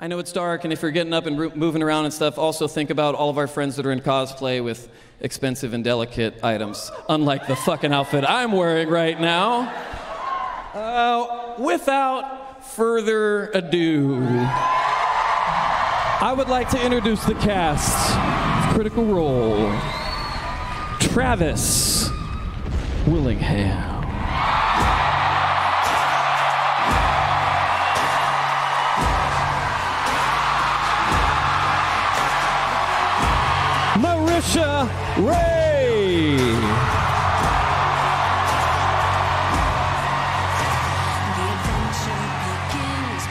I know it's dark, and if you're getting up and moving around and stuff, also think about all of our friends that are in cosplay with expensive and delicate items, unlike the fucking outfit I'm wearing right now. Without further ado, I would like to introduce the cast of Critical Role. Travis Willingham. Marisha Ray.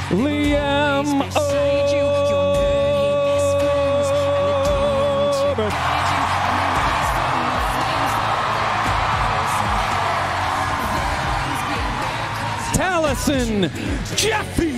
Liam O'Brien. Taliesin Jeffy.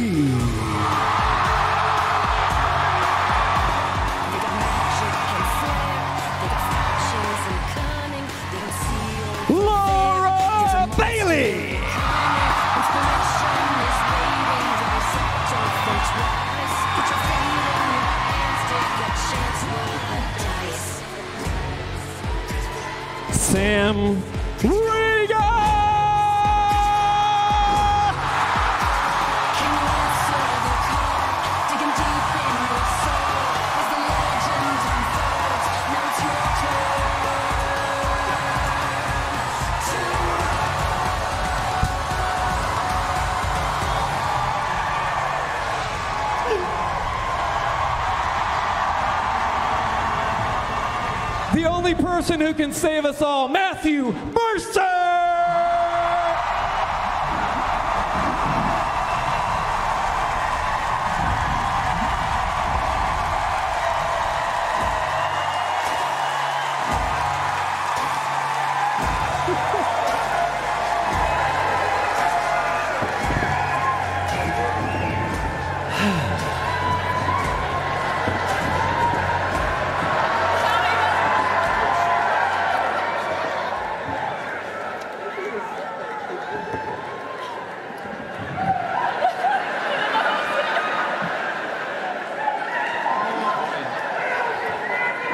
Sam Riga! The only person who can save us all, Matthew Mercer!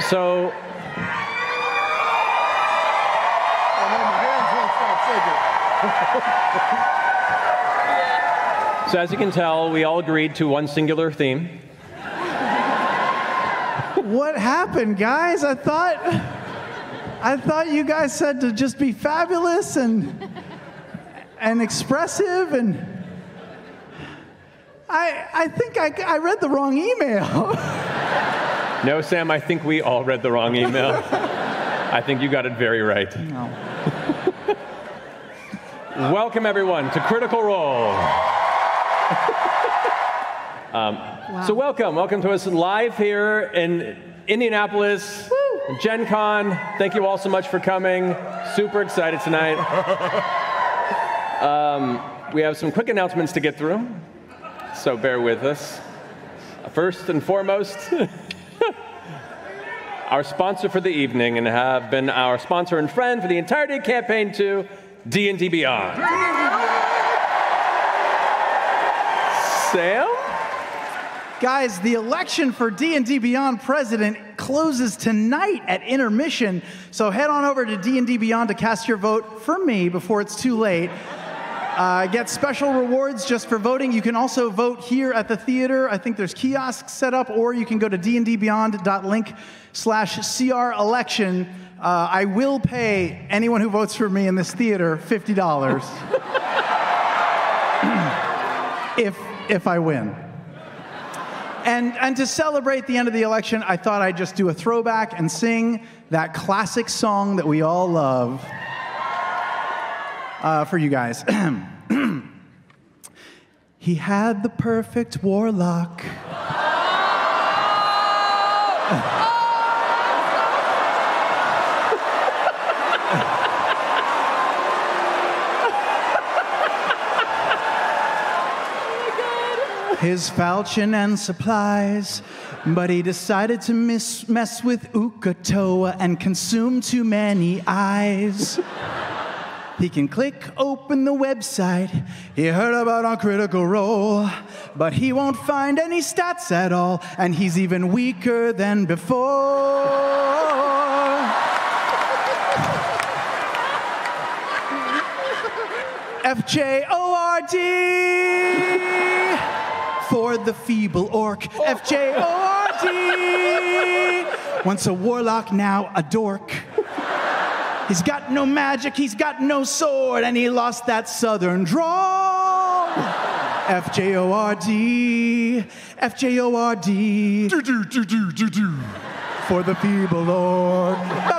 So, so as you can tell, we all agreed to one singular theme. What happened, guys? I thought you guys said to just be fabulous and expressive, and I think I read the wrong email. No, Sam, I think we all read the wrong email. I think you got it very right. No. Welcome, everyone, to Critical Role. Wow. So welcome to us live here in Indianapolis, woo! Gen Con. Thank you all so much for coming. Super excited tonight. We have some quick announcements to get through, so bear with us. First and foremost, our sponsor for the evening, and have been our sponsor and friend for the entirety of campaign 2, D&D Beyond. Sam? Guys, the election for D&D Beyond president closes tonight at intermission, so head on over to D&D Beyond to cast your vote for me before it's too late. Get special rewards just for voting. You can also vote here at the theater. I think there's kiosks set up, or you can go to dndbeyond.link/crelection. I will pay anyone who votes for me in this theater $50 if I win. And to celebrate the end of the election, I thought I'd just do a throwback and sing that classic song that we all love. For you guys. He had the perfect warlock. His falchion and supplies, but he decided to mess with Uk'otoa and consume too many eyes. He can click open the website he heard about on Critical Role, but he won't find any stats at all, and he's even weaker than before. F-J-O-R-D for the feeble orc. F-J-O-R-D. Once a warlock, now a dork. He's got no magic, he's got no sword, and he lost that southern drawl. F-J-O-R-D. F-J-O-R-D. Do-do-do-do-do-do. For the feeble orc.